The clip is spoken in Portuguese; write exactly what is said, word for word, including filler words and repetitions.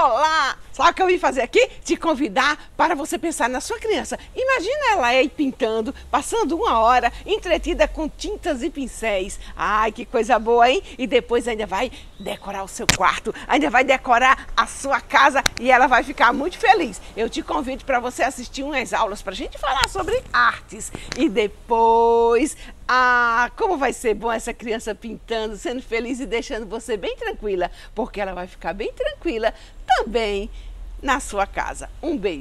Olá! Sabe o que eu vim fazer aqui? Te convidar para você pensar na sua criança. Imagina ela aí pintando, passando uma hora, entretida com tintas e pincéis. Ai, que coisa boa, hein? E depois ainda vai decorar o seu quarto, ainda vai decorar a sua casa e ela vai ficar muito feliz. Eu te convido para você assistir umas aulas para a gente falar sobre artes. E depois... Ah, como vai ser bom essa criança pintando, sendo feliz e deixando você bem tranquila, porque ela vai ficar bem tranquila também na sua casa. Um beijo.